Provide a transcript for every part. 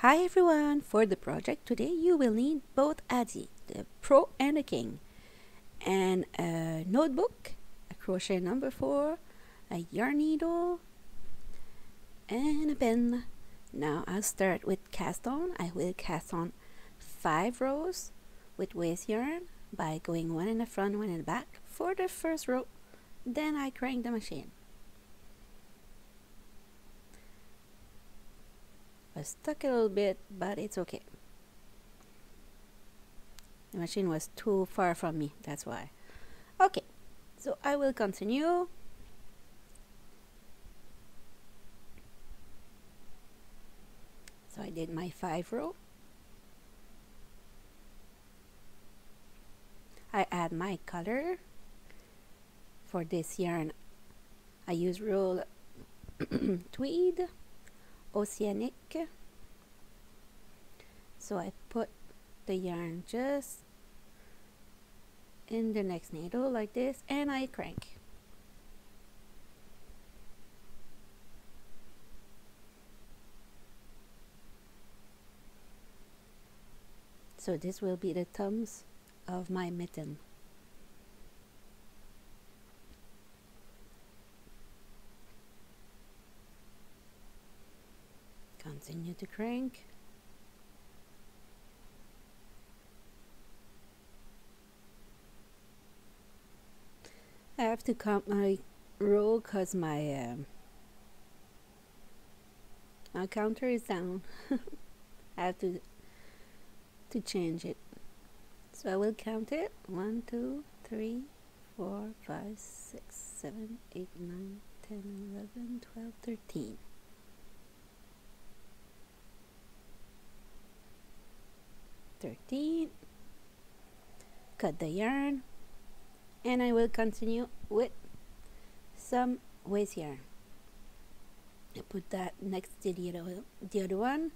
Hi everyone! For the project today you will need both Adzi, the Pro and the King, and a notebook, a crochet number 4, a yarn needle, and a pen. Now I'll start with cast on. I will cast on 5 rows with waste yarn by going one in the front, one in the back for the first row. Then I crank the machine. Was stuck a little bit, but it's okay. The machine was too far from me, that's why. Okay, so I will continue. So I did my 5 row. I add my color. For this yarn I use roll tweed oceanic, so I put the yarn just in the next needle like this, and I crank. So this will be the thumbs of my mitten. Continue to crank. I have to count my row because my counter is down. I have to change it. So I will count it. 1, 2, 3, 4, 5, 6, 7, 8, 9, 10, 11, 12, 13. Cut the yarn, and I will continue with some waste yarn. I put that next to the other one,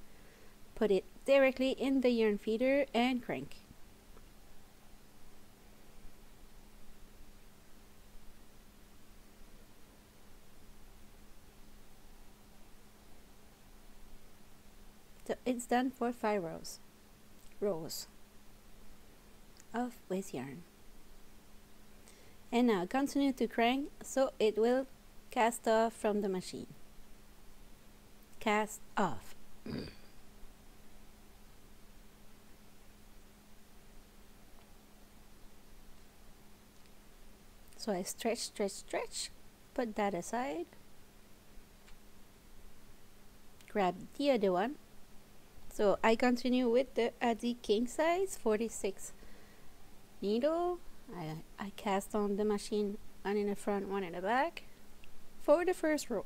put it directly in the yarn feeder and crank. So it's done for 5 rows of waste yarn, and now continue to crank so it will cast off from the machine. Cast off. So I stretch, put that aside, grab the other one. So I continue with the Adzi Kingsize 46 needle. I cast on the machine, one in the front, one in the back for the first row.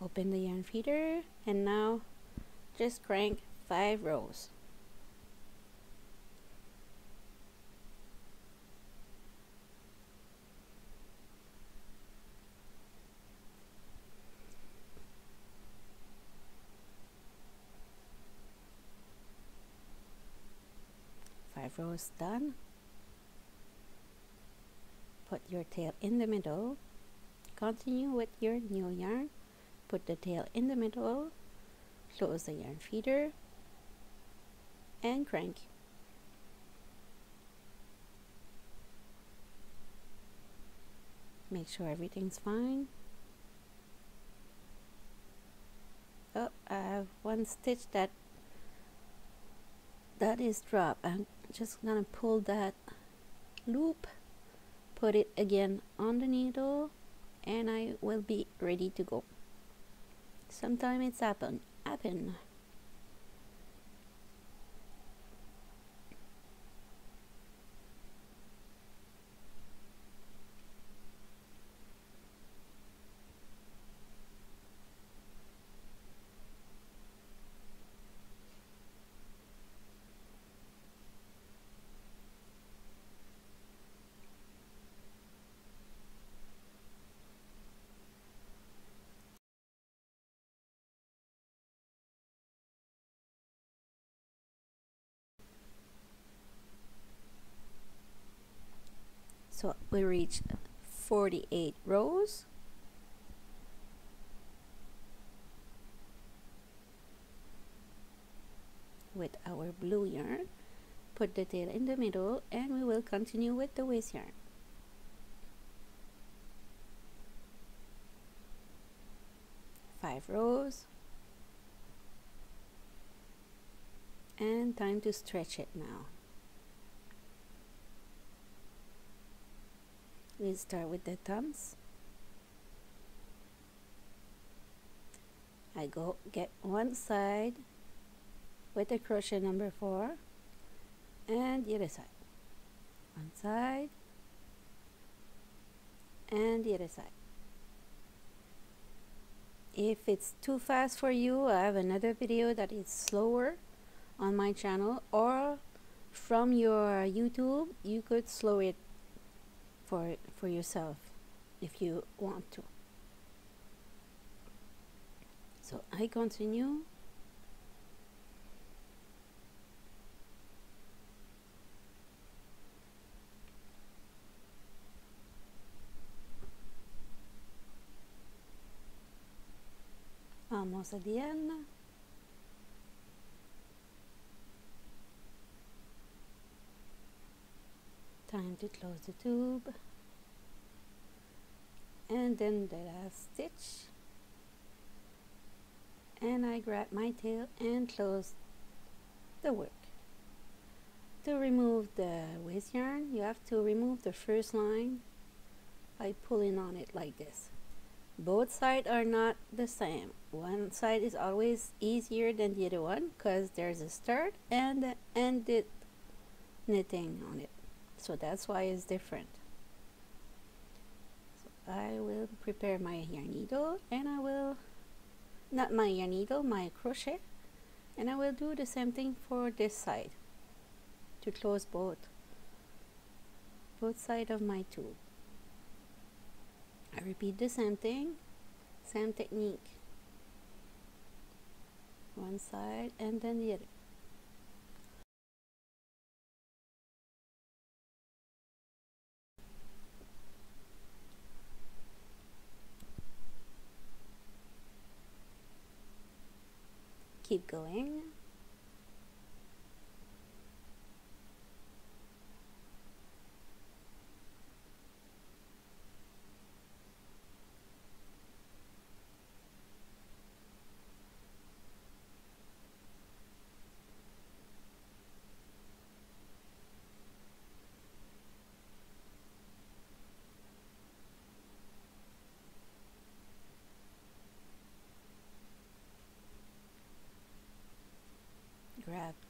Open the yarn feeder, and now just crank 5 rows. Rows done. Put your tail in the middle. Continue with your new yarn. Put the tail in the middle. Close the yarn feeder and crank. Make sure everything's fine. Oh, I have one stitch that is dropped. I'm just gonna pull that loop, put it again on the needle, and I will be ready to go. Sometimes it's happen. So we reach 48 rows. With our blue yarn, put the tail in the middle, and we will continue with the waist yarn. Five rows, and time to stretch it now. We'll start with the thumbs. I go get one side with a crochet number 4 and the other side, one side and the other side. If it's too fast for you, I have another video that is slower on my channel, or from your YouTube you could slow it for yourself if you want to. So I continue. Almost at the end. Time to close the tube, and then the last stitch, and I grab my tail and close the work. To remove the waist yarn, you have to remove the first line by pulling on it like this. Both sides are not the same. One side is always easier than the other one because there's a start and an ended knitting on it, so that's why it's different. So I will prepare my yarn needle, and I will my crochet, and I will do the same thing for this side to close both sides of my tube. I repeat the same thing, same technique, one side and then the other. Keep going.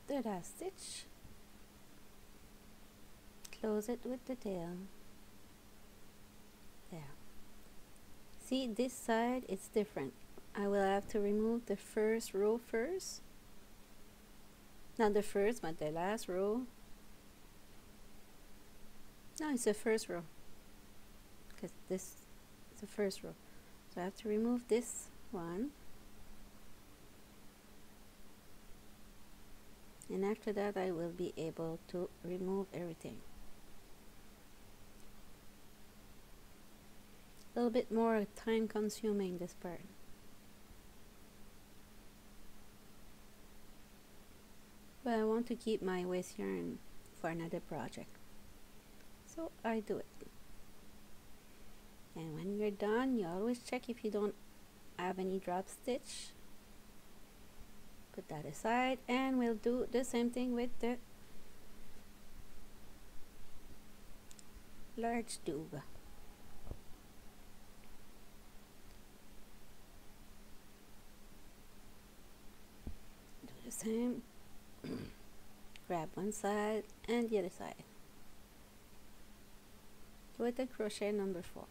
The last stitch, close it with the tail. There. See, this side it's different. I will have to remove the first row first, not the first but the last row. No, it's the first row because this is the first row, so I have to remove this one. And after that, I will be able to remove everything. A little bit more time consuming, this part. But I want to keep my waist yarn for another project. So I do it. And when you're done, you always check if you don't have any drop stitch. Put that aside, and we'll do the same thing with the large tube. Do the same. Grab one side and the other side with the crochet number 4.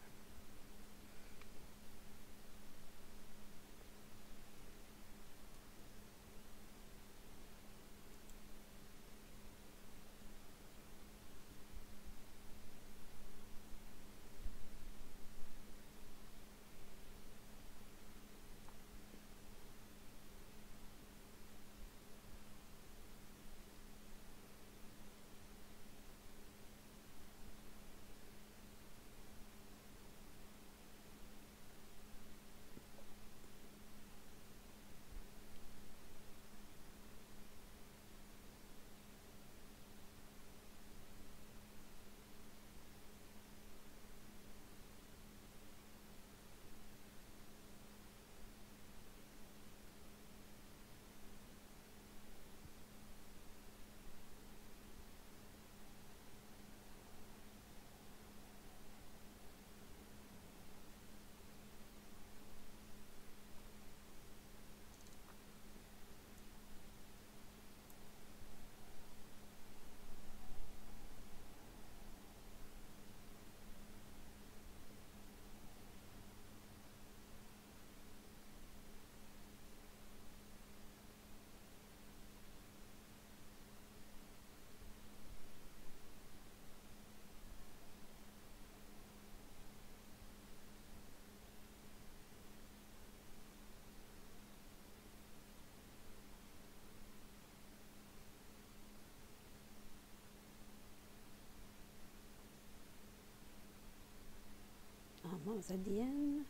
vamos a DM.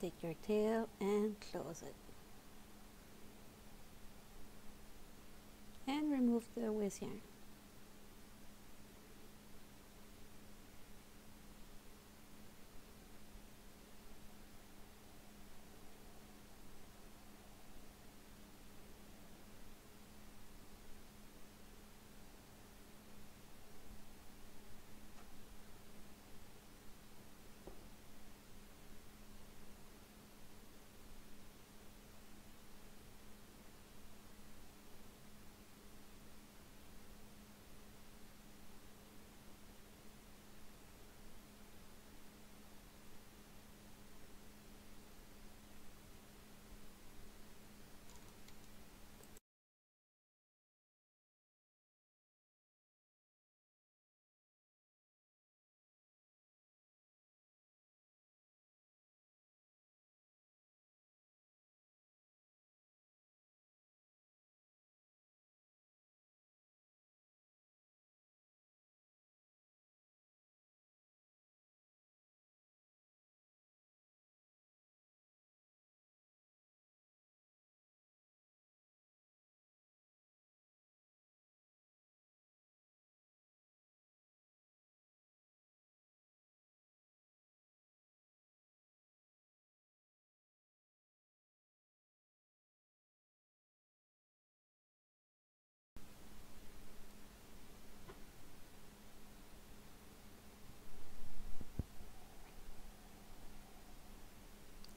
Take your tail and close it. And remove the waste yarn.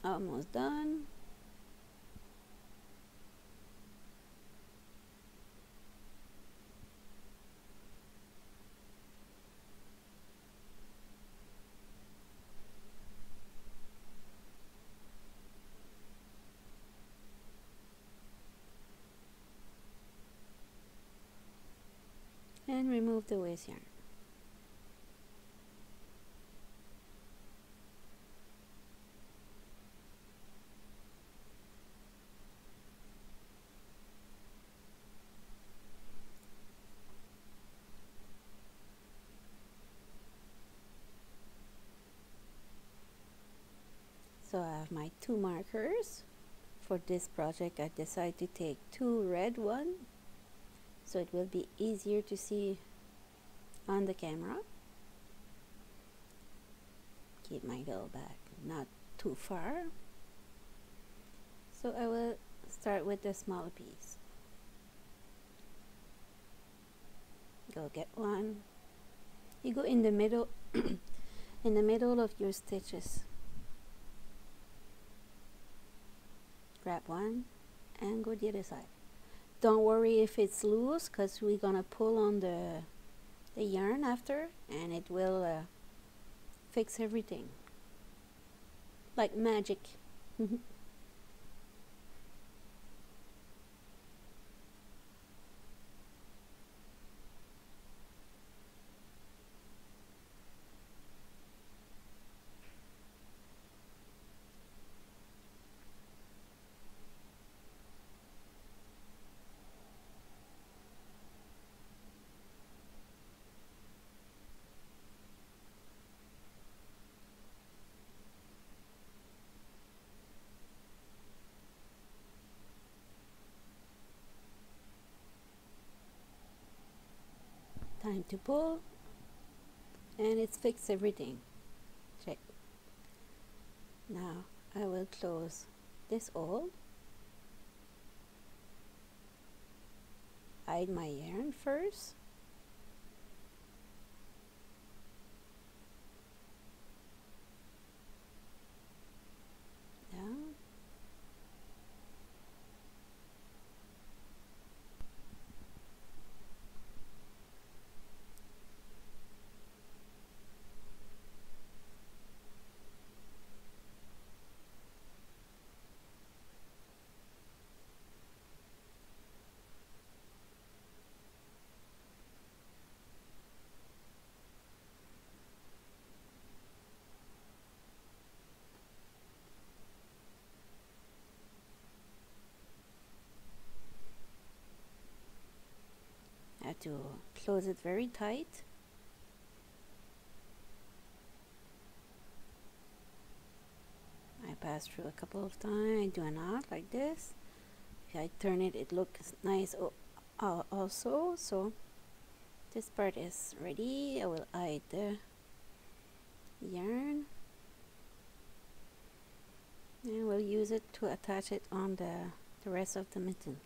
Almost done. And remove the waste yarn. So I have my two markers. For this project I decided to take two red ones so it will be easier to see on the camera. Keep my little bag not too far. So I will start with the small piece. Go get one. You go in the middle in the middle of your stitches. Grab one and go the other side. Don't worry if it's loose, because we're gonna pull on the yarn after and it will fix everything like magic. Time to pull, and it's fixed everything. Check. Now I will close this hole, hide my yarn first, down, to close it very tight pass through a couple of times. I do a knot like this. If I turn it, it looks nice also. So this part is ready. I will add the yarn and we'll use it to attach it on the rest of the mitten.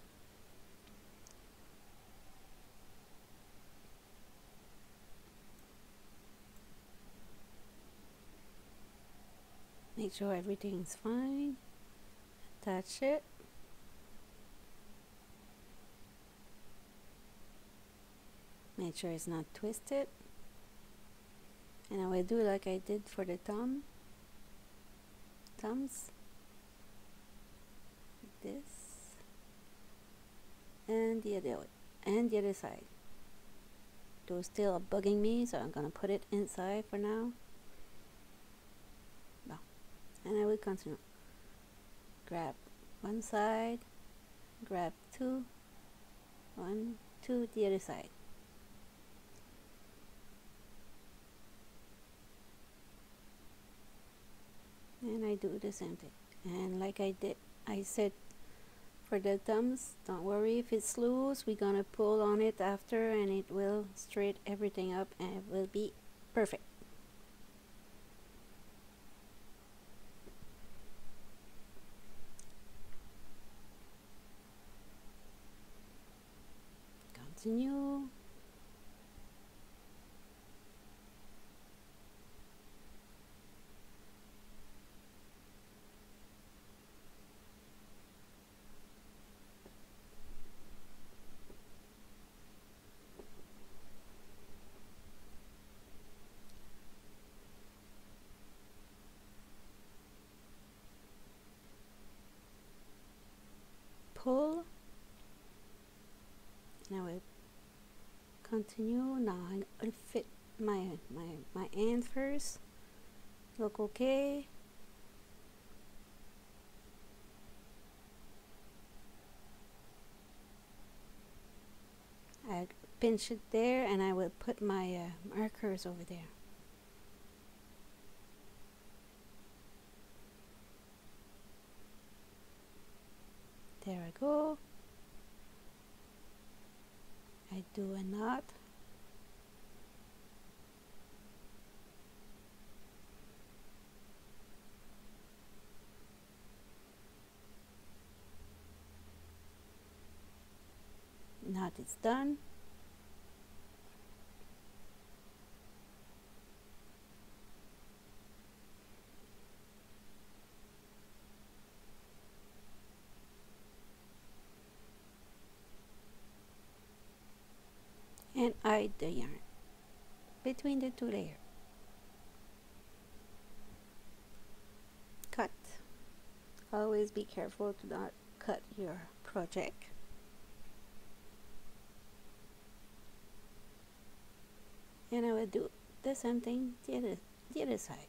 Make sure everything is fine, attach it. Make sure it's not twisted. And I will do like I did for the thumbs, like this, and the other side. Those still are bugging me, so I'm gonna put it inside for now. And I will continue. Grab one side, grab two, the other side. And I do the same thing. And like I said for the thumbs, don't worry if it's loose, we're gonna pull on it after and it will straighten everything up and it will be perfect. Continue. Pull. Now we continue. Now I'm gonna fit my end first. Look okay. I pinch it there, and I will put my markers over there. There I go. I do a knot. Knot is done. And hide the yarn between the two layers. Cut. Always be careful to not cut your project. And I will do the same thing the other side.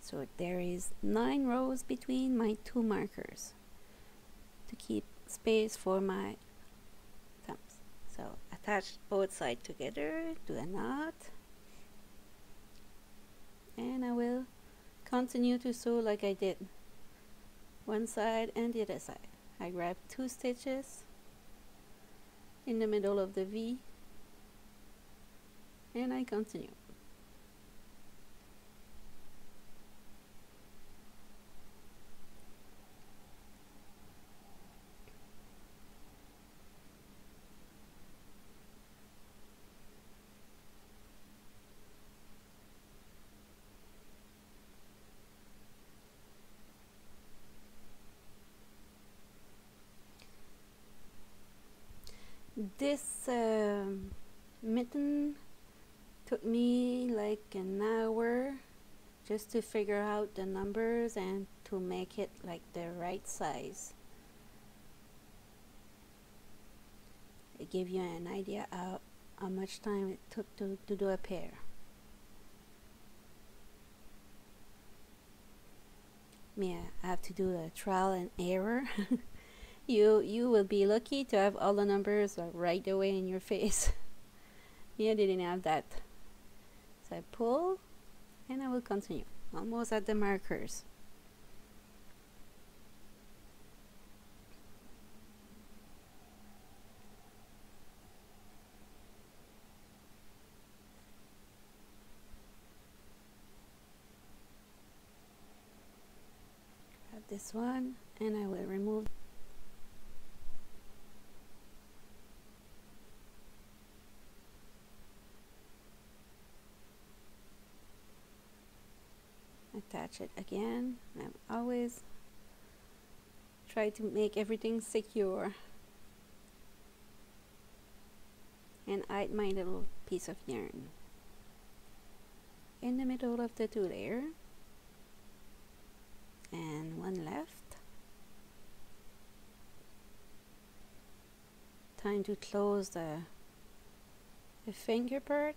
So there is 9 rows between my 2 markers to keep space for my thumbs. So attach both sides together, do a knot, and I will continue to sew like I did one side and the other side. I grab 2 stitches in the middle of the V and I continue. This mitten took me like an hour just to figure out the numbers and to make it like the right size. It gives you an idea how much time it took to do a pair. Yeah, I have to do a trial and error. You will be lucky to have all the numbers right away in your face. Yeah, didn't have that. So I pull, and I will continue almost at the markers. Grab this one and I will remove. Attach it again. I'm always try to make everything secure and hide my little piece of yarn in the middle of the two layer and one left. Time to close the finger part.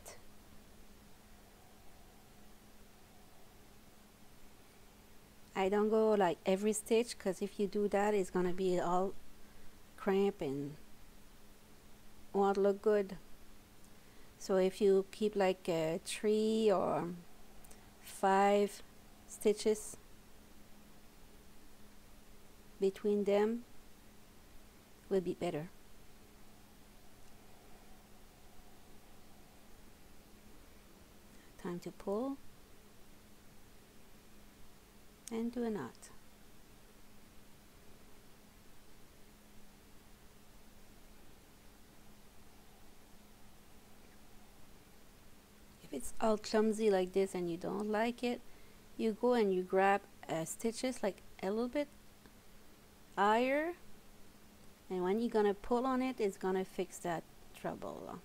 I don't go like every stitch, because if you do that it's gonna be all cramped and won't look good. So if you keep like 3 or 5 stitches between them, will be better. Time to pull and do a knot. If it's all clumsy like this and you don't like it, you go and you grab stitches like a little bit higher, and when you're gonna pull on it, it's gonna fix that trouble.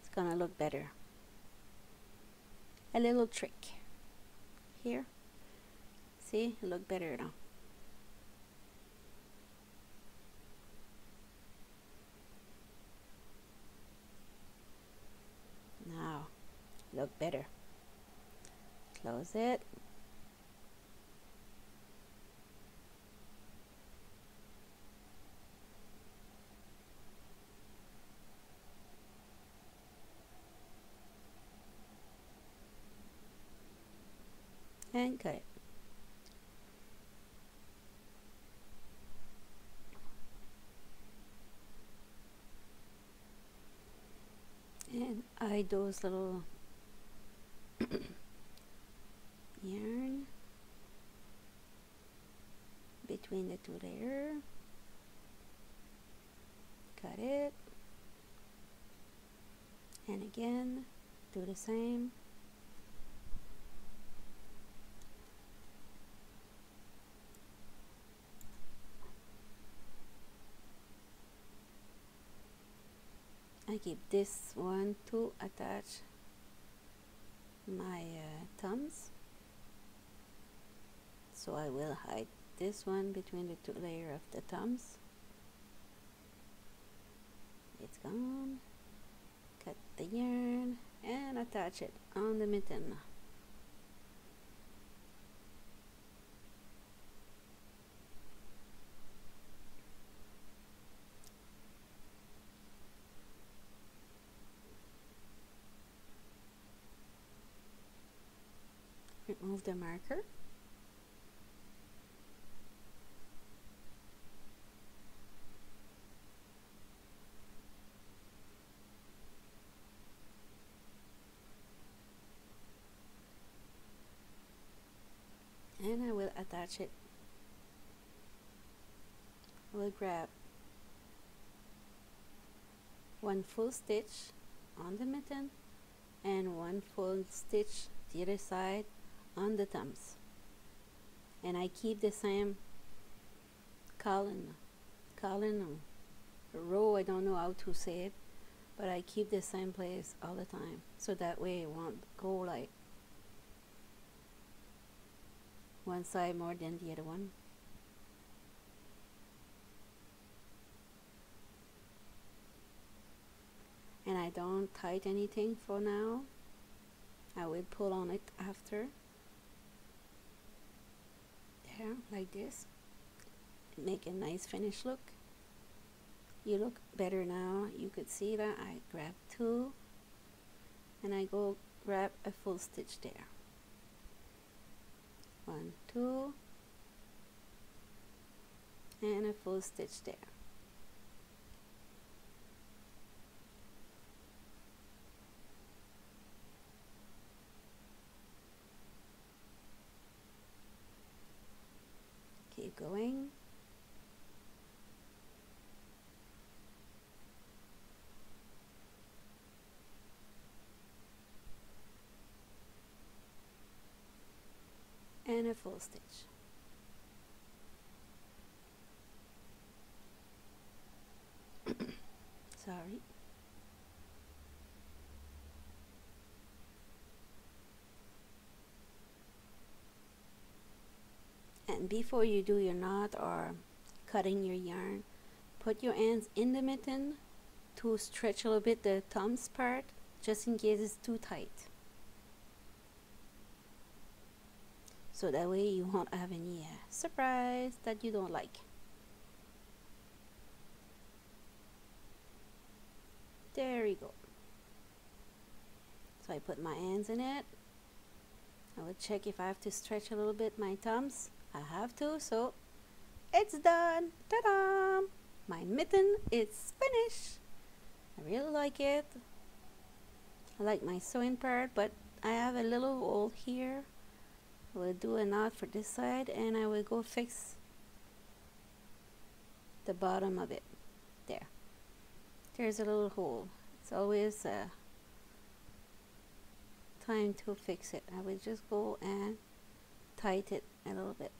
It's gonna look better. A little trick here. See, look better now. Now, look better. Close it. And cut it. And hide those little yarn between the two layers. Cut it, and again do the same. I keep this one to attach my thumbs, so I will hide this one between the two layers of the thumbs. It's gone. Cut the yarn and attach it on the mitten. Remove the marker and I will attach it. I will grab one full stitch on the mitten and one full stitch the other side on the thumbs, and I keep the same column or row, I don't know how to say it, but I keep the same place all the time, so that way it won't go like one side more than the other one. And I don't tight anything for now, I will pull on it after. There, like this, make a nice finished look. You look better now. You could see that I grab 2 and I go grab a full stitch there. 1, 2 and a full stitch there. Keep going. And a full stitch. Sorry. And before you do your knot or cutting your yarn, put your ends in the mitten to stretch a little bit the thumbs part, just in case it's too tight. So that way you won't have any surprise that you don't like. There you go. So I put my hands in it. I will check if I have to stretch a little bit my thumbs. I have to, so it's done. Ta-da! My mitten is finished. I really like it. I like my sewing part, but I have a little hole here. We'll do a knot for this side and I will go fix the bottom of it. There. There's a little hole. It's always time to fix it. I will just go and tighten it a little bit.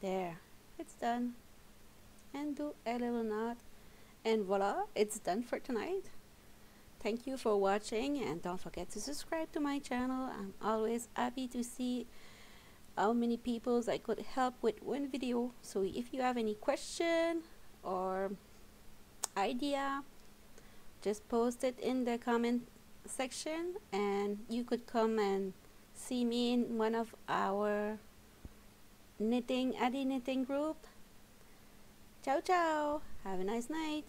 There. It's done. And do a little knot. And voila, it's done for tonight. Thank you for watching and don't forget to subscribe to my channel. I'm always happy to see how many people I could help with one video. So if you have any question or idea, just post it in the comment section and you could come and see me in one of our knitting, Addie Knitting group. Ciao ciao, have a nice night.